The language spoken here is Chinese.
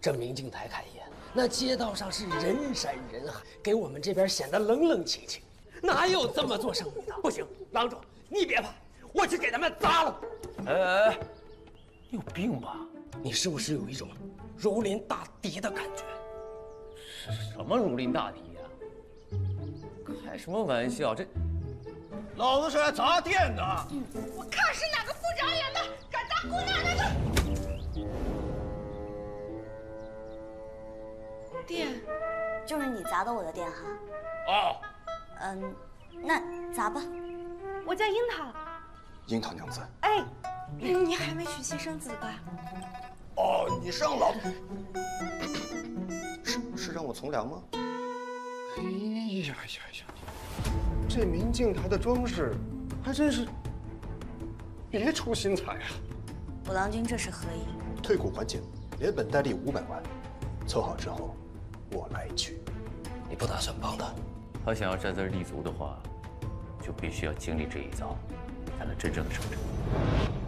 这明镜台看一眼，那街道上是人山人海，给我们这边显得冷冷清清，哪有这么做生意的？不行，郎主你别怕，我去给他们砸了。哎，你有病吧？你是不是有一种如临大敌的感觉？什么如临大敌呀？开什么玩笑？这老子是来砸店的。我看是哪个不长眼的敢砸姑奶奶的！ 店，就是你砸的我的店哈。哦，嗯，那砸吧。我叫樱桃。樱桃娘子。哎，你还没娶亲生子吧？哦，你上老，是让我从良吗？哎呀呀呀！这明镜台的装饰还真是别出心裁啊。五郎君这是何意？退股还钱，连本带利500万，凑好之后。 我来取，你不打算帮他？他想要站在立足的话，就必须要经历这一遭，才能真正的成长。